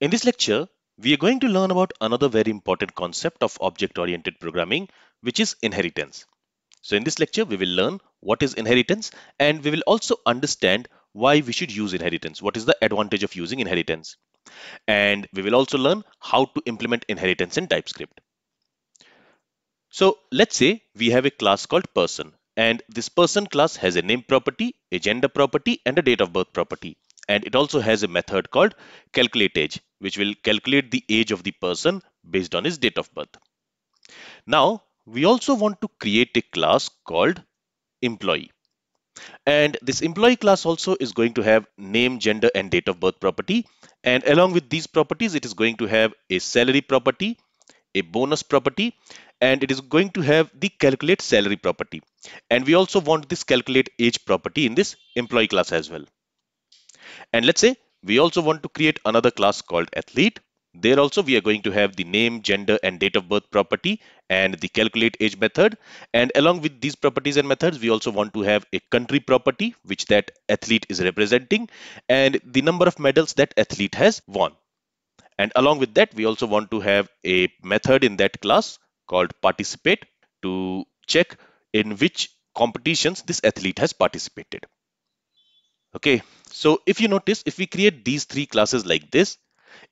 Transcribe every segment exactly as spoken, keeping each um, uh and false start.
In this lecture, we are going to learn about another very important concept of object-oriented programming, which is inheritance. So in this lecture, we will learn what is inheritance, and we will also understand why we should use inheritance. What is the advantage of using inheritance? And we will also learn how to implement inheritance in TypeScript. So let's say we have a class called person, and this person class has a name property, a gender property, and a date of birth property. And it also has a method called calculateAge, which will calculate the age of the person based on his date of birth. Now, we also want to create a class called employee. And this employee class also is going to have name, gender, and date of birth property. And along with these properties, it is going to have a salary property, a bonus property, and it is going to have the calculate salary property. And we also want this calculate age property in this employee class as well. And let's say we also want to create another class called athlete. There also we are going to have the name, gender, and date of birth property and the calculate age method. And along with these properties and methods, we also want to have a country property which that athlete is representing and the number of medals that athlete has won. And along with that, we also want to have a method in that class called participate to check in which competitions this athlete has participated. Okay, so if you notice, if we create these three classes like this,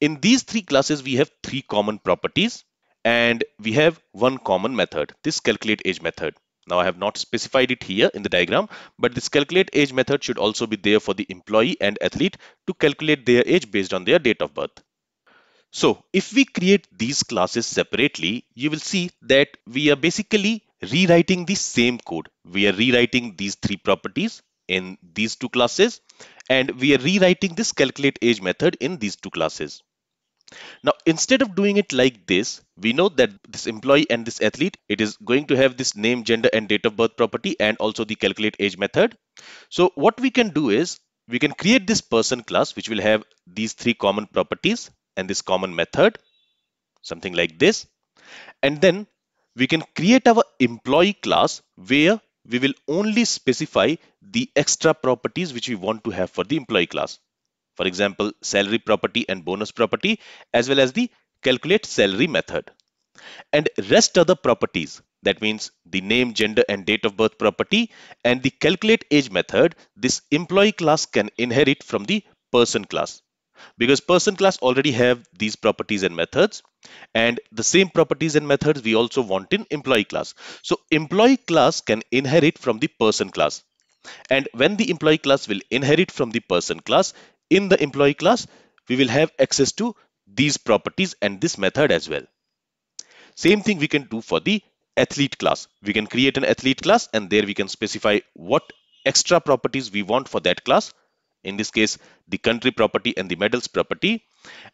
in these three classes, we have three common properties and we have one common method, this calculate age method. Now I have not specified it here in the diagram, but this calculate age method should also be there for the employee and athlete to calculate their age based on their date of birth. So if we create these classes separately, you will see that we are basically rewriting the same code. We are rewriting these three properties in these two classes, and we are rewriting this calculate age method in these two classes. Now, instead of doing it like this, we know that this employee and this athlete, it is going to have this name, gender, and date of birth property, and also the calculate age method. So what we can do is we can create this person class, which will have these three common properties and this common method, something like this. And then we can create our employee class where we will only specify the extra properties which we want to have for the employee class. For example, salary property and bonus property, as well as the calculate salary method. And rest of the properties, that means the name, gender, and date of birth property, and the calculate age method, this employee class can inherit from the person class. Because person class already have these properties and methods, and the same properties and methods we also want in employee class. So employee class can inherit from the person class. And when the employee class will inherit from the person class, in the employee class, we will have access to these properties and this method as well. Same thing we can do for the athlete class. We can create an athlete class, and there we can specify what extra properties we want for that class. In this case, the country property and the medals property,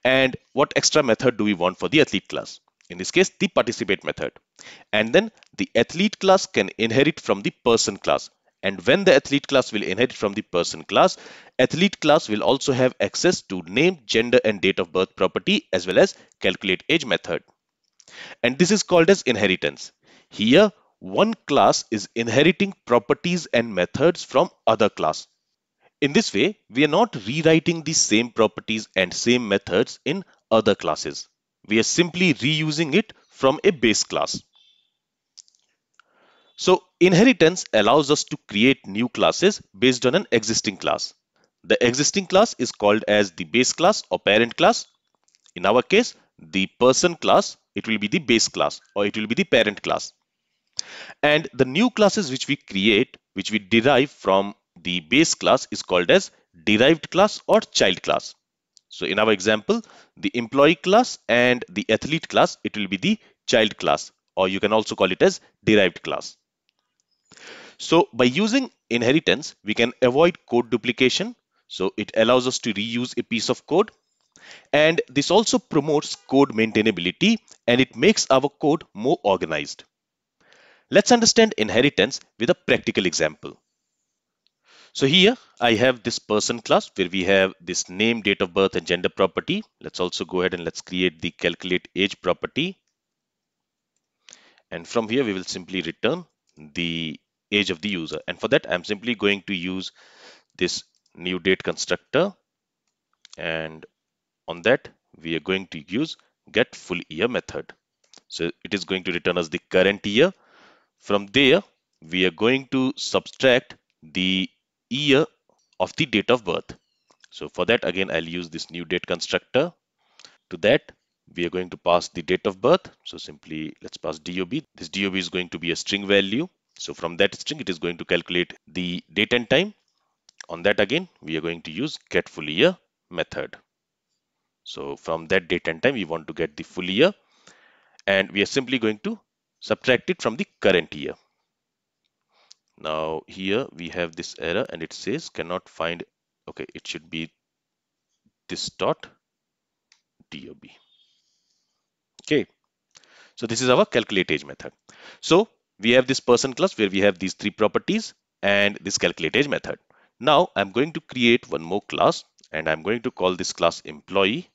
and what extra method do we want for the athlete class? In this case, the participate method. And then the athlete class can inherit from the person class. And when the athlete class will inherit from the person class, athlete class will also have access to name, gender, and date of birth property, as well as calculate age method. And this is called as inheritance. Here, one class is inheriting properties and methods from other class. In this way, we are not rewriting the same properties and same methods in other classes. We are simply reusing it from a base class. So inheritance allows us to create new classes based on an existing class. The existing class is called as the base class or parent class. In our case, the person class, it will be the base class or it will be the parent class. And the new classes which we create, which we derive from the base class is called as derived class or child class. So in our example, the employee class and the athlete class, it will be the child class, or you can also call it as derived class. So by using inheritance, we can avoid code duplication. So it allows us to reuse a piece of code. And this also promotes code maintainability, and it makes our code more organized. Let's understand inheritance with a practical example. So here I have this person class where we have this name, date of birth, and gender property. Let's also go ahead and let's create the calculate age property. And from here, we will simply return the age of the user. And for that, I'm simply going to use this new date constructor. And on that, we are going to use get full year method. So it is going to return us the current year. From there, we are going to subtract the year of the date of birth. So for that, again, I'll use this new date constructor. To that, we are going to pass the date of birth. So simply let's pass D O B. This D O B is going to be a string value. So from that string, it is going to calculate the date and time. On that, again, we are going to use get full year method. So from that date and time, we want to get the full year, and we are simply going to subtract it from the current year. Now here we have this error and it says cannot find. Okay, it should be this dot D O B. Okay, so this is our calculate age method. So we have this person class where we have these three properties and this calculate age method. Now I'm going to create one more class and I'm going to call this class employee.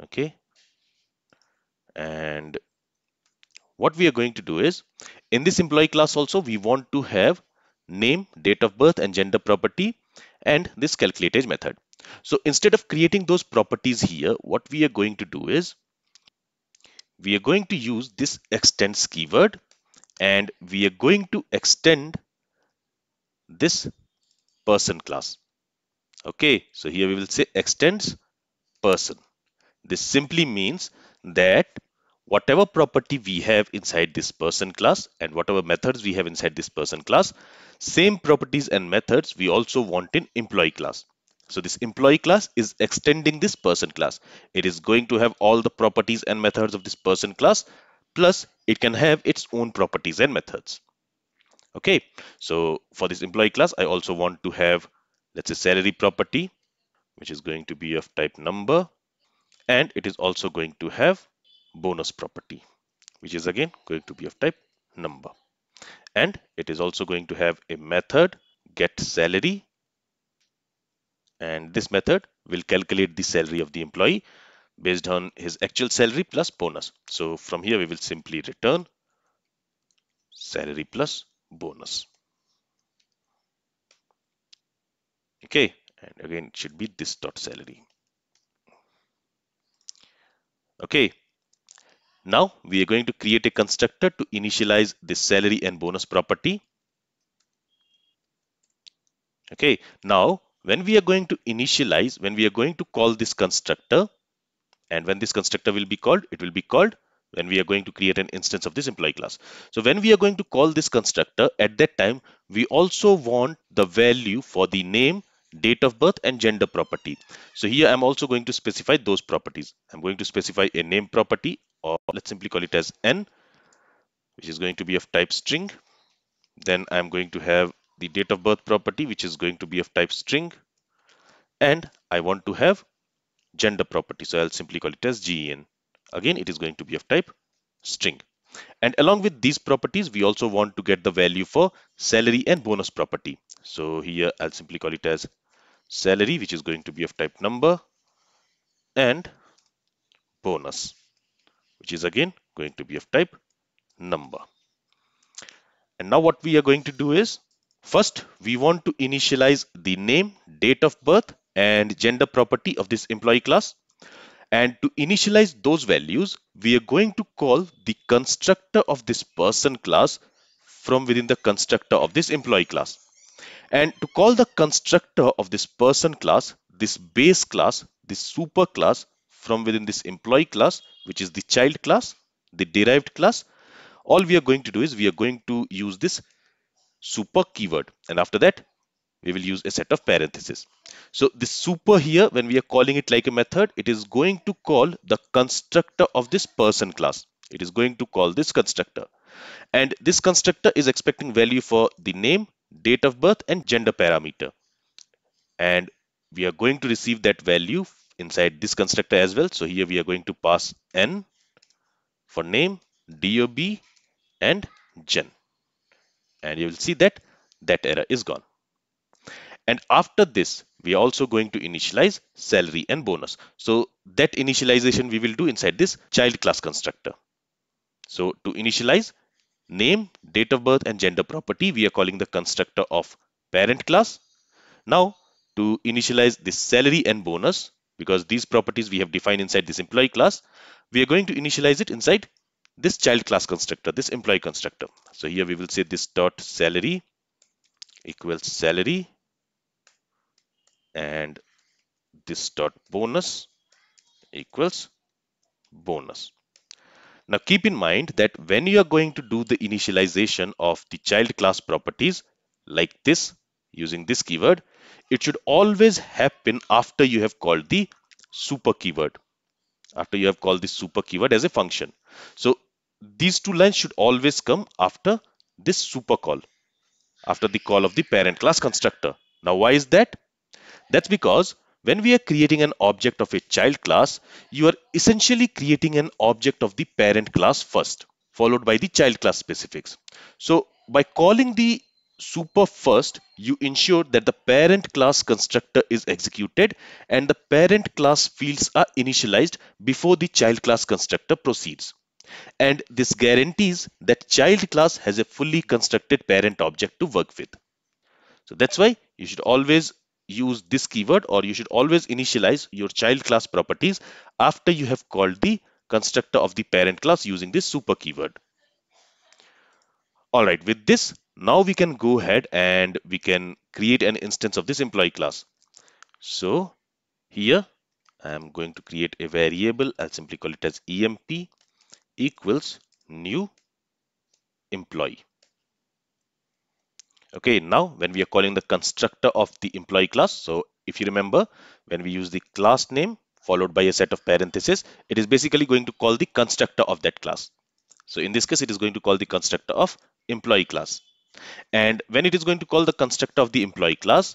Okay, and what we are going to do is, in this employee class also, we want to have name, date of birth and gender property and this calculate age method. So instead of creating those properties here, what we are going to do is we are going to use this extends keyword and we are going to extend this person class. Okay, so here we will say extends person. This simply means that whatever property we have inside this person class and whatever methods we have inside this person class, same properties and methods we also want in employee class. So this employee class is extending this person class. It is going to have all the properties and methods of this person class, plus it can have its own properties and methods. Okay, so for this employee class, I also want to have, let's say, salary property, which is going to be of type number, and it is also going to have bonus property, which is again going to be of type number, and it is also going to have a method get salary, and this method will calculate the salary of the employee based on his actual salary plus bonus. So from here we will simply return salary plus bonus. Okay, and again it should be this dot salary. Okay, now we are going to create a constructor to initialize this salary and bonus property. Okay, now when we are going to initialize, when we are going to call this constructor, and when this constructor will be called, it will be called when we are going to create an instance of this employee class. So when we are going to call this constructor, at that time, we also want the value for the name, date of birth and gender property. So here I'm also going to specify those properties. I'm going to specify a name property, or let's simply call it as N, which is going to be of type string. Then I'm going to have the date of birth property, which is going to be of type string, and I want to have gender property, so I'll simply call it as G E N. Again, it is going to be of type string, and along with these properties we also want to get the value for salary and bonus property. So here I'll simply call it as salary, which is going to be of type number, and bonus, which is again going to be of type number. And now what we are going to do is, first we want to initialize the name, date of birth and gender property of this employee class, and to initialize those values we are going to call the constructor of this person class from within the constructor of this employee class. And to call the constructor of this person class, this base class, this super class from within this employee class, which is the child class, the derived class, all we are going to do is we are going to use this super keyword, and after that we will use a set of parentheses. So this super here, when we are calling it like a method, it is going to call the constructor of this person class. It is going to call this constructor, and this constructor is expecting value for the name, date of birth and gender parameter, and we are going to receive that value inside this constructor as well. So here we are going to pass N for name, D O B and gen, and you will see that that error is gone. And after this, we are also going to initialize salary and bonus. So that initialization we will do inside this child class constructor. So to initialize name, date of birth and gender property, we are calling the constructor of parent class. Now to initialize this salary and bonus, because these properties we have defined inside this employee class. We are going to initialize it inside this child class constructor, this employee constructor. So here we will say this dot salary equals salary, and this dot bonus equals bonus. Now keep in mind that when you are going to do the initialization of the child class properties like this, using this keyword, it should always happen after you have called the super keyword, after you have called the super keyword as a function. So these two lines should always come after this super call, after the call of the parent class constructor. Now why is that? That's because when we are creating an object of a child class, you are essentially creating an object of the parent class first, followed by the child class specifics. So by calling the super first, you ensure that the parent class constructor is executed and the parent class fields are initialized before the child class constructor proceeds. And this guarantees that child class has a fully constructed parent object to work with. So that's why you should always use this keyword, or you should always initialize your child class properties after you have called the constructor of the parent class using this super keyword. All right, with this, now we can go ahead and we can create an instance of this employee class. So here I am going to create a variable. I'll simply call it as E M P equals new employee. Okay, now when we are calling the constructor of the employee class, so if you remember, when we use the class name followed by a set of parentheses, it is basically going to call the constructor of that class. So in this case, it is going to call the constructor of employee class. And when it is going to call the constructor of the employee class,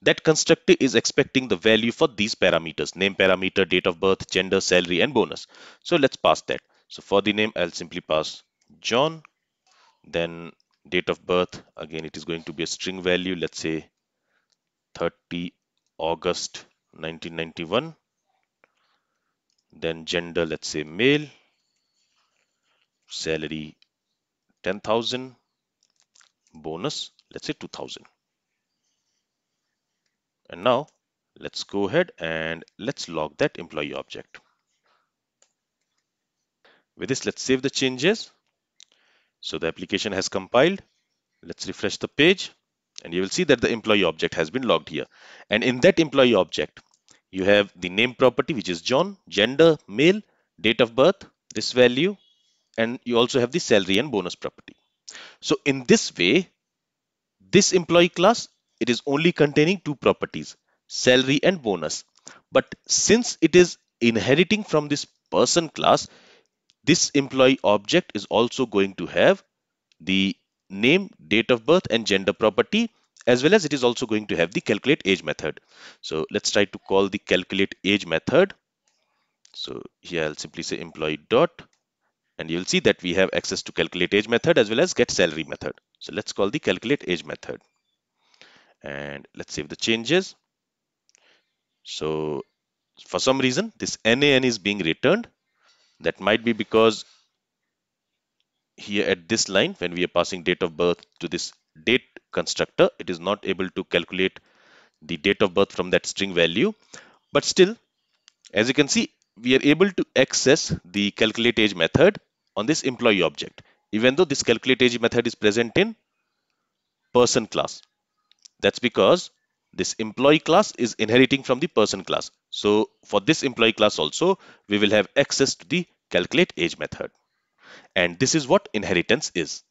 that constructor is expecting the value for these parameters: name parameter, date of birth, gender, salary, and bonus. So let's pass that. So for the name, I'll simply pass John. Then date of birth, again it is going to be a string value, let's say thirty August nineteen ninety-one. Then gender, let's say male. Salary ten thousand. Bonus, let's say two thousand. And now let's go ahead and let's log that employee object. With this, let's save the changes. So the application has compiled. Let's refresh the page and you will see that the employee object has been logged here. And in that employee object, you have the name property, which is John, gender, male, date of birth, this value, and you also have the salary and bonus property. So in this way, this employee class, it is only containing two properties, salary and bonus. But since it is inheriting from this person class, this employee object is also going to have the name, date of birth, and gender property, as well as it is also going to have the calculate age method. So let's try to call the calculate age method. So here I'll simply say employee dot, and you'll see that we have access to calculate age method as well as get salary method. So let's call the calculate age method and let's save the changes. So for some reason, this N A N is being returned. That might be because here at this line, when we are passing date of birth to this date constructor, it is not able to calculate the date of birth from that string value. But still, as you can see, we are able to access the calculate age method on this employee object, even though this calculate age method is present in person class. That's because this employee class is inheriting from the person class. So for this employee class also, we will have access to the calculate age method. And this is what inheritance is.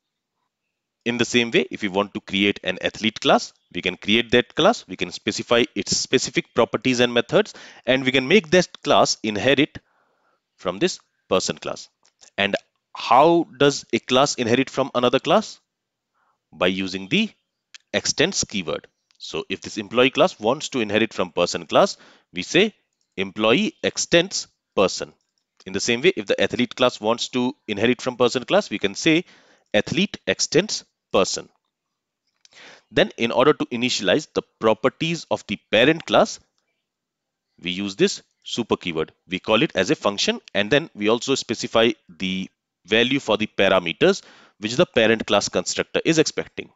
In the same way, if we want to create an athlete class, we can create that class. We can specify its specific properties and methods, and we can make that class inherit from this person class. And how does a class inherit from another class? By using the extends keyword. So if this employee class wants to inherit from person class, we say employee extends person. In the same way, if the athlete class wants to inherit from person class, we can say athlete extends person. Then in order to initialize the properties of the parent class, we use this super keyword. We call it as a function, and then we also specify the value for the parameters which the parent class constructor is expecting.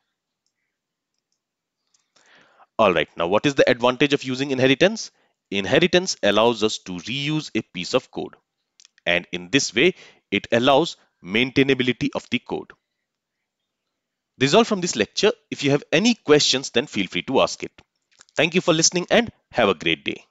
All right, now what is the advantage of using inheritance? Inheritance allows us to reuse a piece of code, and in this way it allows maintainability of the code. This is all from this lecture. If you have any questions, then feel free to ask it. Thank you for listening and have a great day.